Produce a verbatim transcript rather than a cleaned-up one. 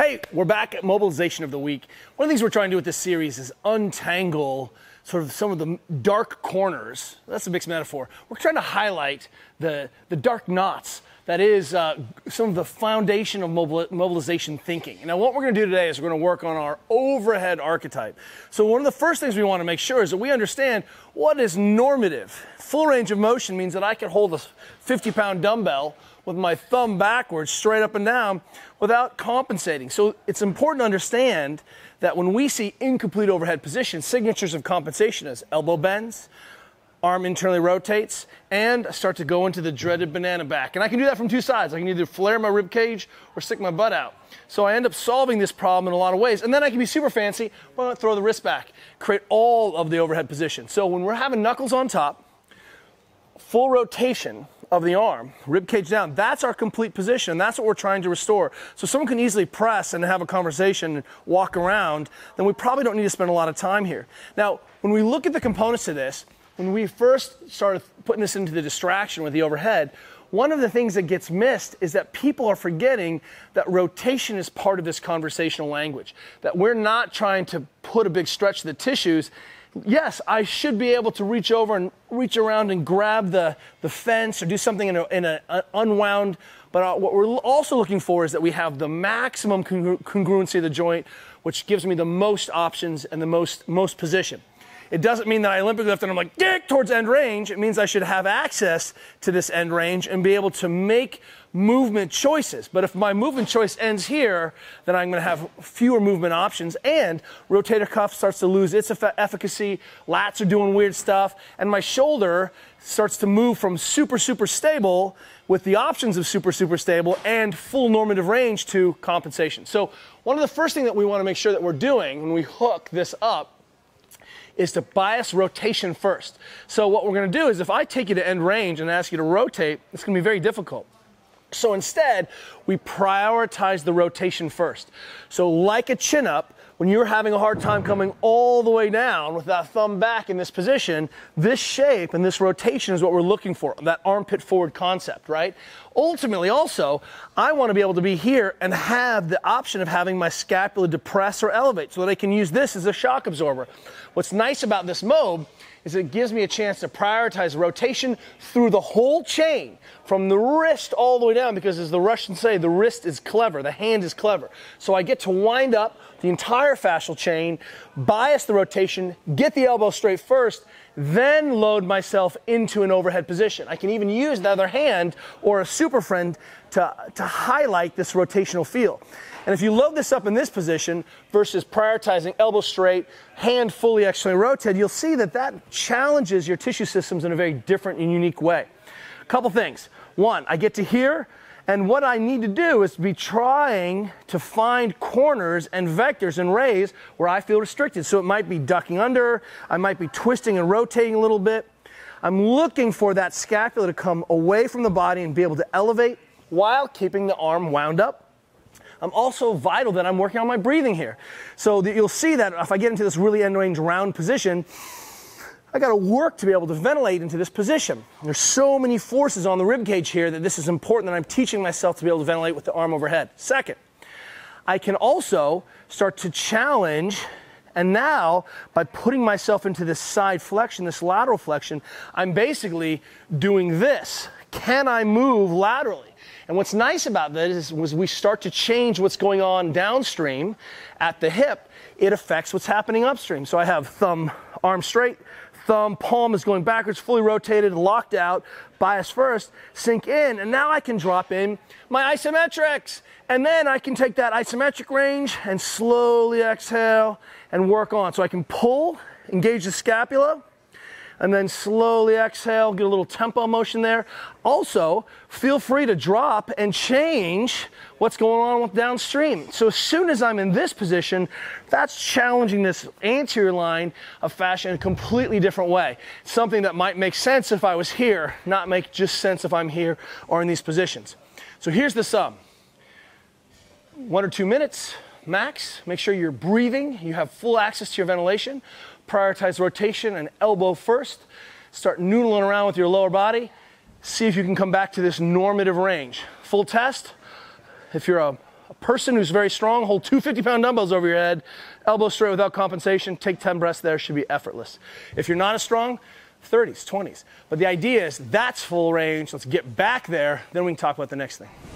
Hey, we're back at Mobilization of the Week. One of the things we're trying to do with this series is untangle sort of some of the dark corners. That's a mixed metaphor. We're trying to highlight the, the dark knots. That is uh, some of the foundation of mobilization thinking. Now, what we're going to do today is we're going to work on our overhead archetype. So one of the first things we want to make sure is that we understand what is normative. Full range of motion means that I can hold a fifty pound dumbbell with my thumb backwards, straight up and down, without compensating. So it's important to understand that when we see incomplete overhead positions, signatures of compensation as elbow bends, arm internally rotates, and I start to go into the dreaded banana back. And I can do that from two sides. I can either flare my rib cage or stick my butt out. So I end up solving this problem in a lot of ways. And then I can be super fancy, why not throw the wrist back, create all of the overhead position. So when we're having knuckles on top, full rotation of the arm, rib cage down, that's our complete position. That's what we're trying to restore. So someone can easily press and have a conversation and walk around, then we probably don't need to spend a lot of time here. Now, when we look at the components of this, when we first started putting this into the distraction with the overhead, one of the things that gets missed is that people are forgetting that rotation is part of this conversational language, that we're not trying to put a big stretch to the tissues. Yes, I should be able to reach over and reach around and grab the, the fence or do something in a, in a, a unwound, but what we're also looking for is that we have the maximum congru congruency of the joint, which gives me the most options and the most, most position. It doesn't mean that I Olympic lift and I'm like, dick, towards end range. It means I should have access to this end range and be able to make movement choices. But if my movement choice ends here, then I'm going to have fewer movement options, and rotator cuff starts to lose its eff efficacy, lats are doing weird stuff, and my shoulder starts to move from super, super stable with the options of super, super stable and full normative range to compensation. So one of the first things that we want to make sure that we're doing when we hook this up is to bias rotation first. So what we're going to do is if I take you to end range and ask you to rotate, it's going to be very difficult. So instead, we prioritize the rotation first. So like a chin-up, when you're having a hard time coming all the way down with that thumb back in this position, this shape and this rotation is what we're looking for, that armpit forward concept, right? Ultimately, also, I want to be able to be here and have the option of having my scapula depress or elevate so that I can use this as a shock absorber. What's nice about this mob is it gives me a chance to prioritize rotation through the whole chain, from the wrist all the way down, because as the Russians say, the wrist is clever, the hand is clever. So I get to wind up the entire fascial chain, bias the rotation, get the elbow straight first, then load myself into an overhead position. I can even use the other hand or a super friend to, to highlight this rotational feel. And if you load this up in this position versus prioritizing elbow straight, hand fully externally rotated, you'll see that that challenges your tissue systems in a very different and unique way. A couple things. One, I get to here, and what I need to do is be trying to find corners and vectors and rays where I feel restricted. So it might be ducking under, I might be twisting and rotating a little bit. I'm looking for that scapula to come away from the body and be able to elevate while keeping the arm wound up. I'm also vital that I'm working on my breathing here. So that you'll see that if I get into this really end range round position, I gotta work to be able to ventilate into this position. There's so many forces on the rib cage here that this is important that I'm teaching myself to be able to ventilate with the arm overhead. Second, I can also start to challenge, and now by putting myself into this side flexion, this lateral flexion, I'm basically doing this. Can I move laterally? And what's nice about this is we start to change what's going on downstream at the hip. It affects what's happening upstream. So I have thumb, arm straight, thumb, palm is going backwards, fully rotated, locked out, bias first, sink in, and now I can drop in my isometrics. And then I can take that isometric range and slowly exhale and work on. So I can pull, engage the scapula, and then slowly exhale, get a little tempo motion there. Also, feel free to drop and change what's going on with downstream. So as soon as I'm in this position, that's challenging this anterior line of fascia in a completely different way. Something that might make sense if I was here, not make just sense if I'm here or in these positions. So here's the sum. One or two minutes, max. Make sure you're breathing, you have full access to your ventilation. Prioritize rotation and elbow first. Start noodling around with your lower body. See if you can come back to this normative range. Full test. If you're a, a person who's very strong, hold two fifty pound dumbbells over your head, elbow straight without compensation, take ten breaths there, should be effortless. If you're not as strong, thirties, twenties. But the idea is that's full range. Let's get back there, then we can talk about the next thing.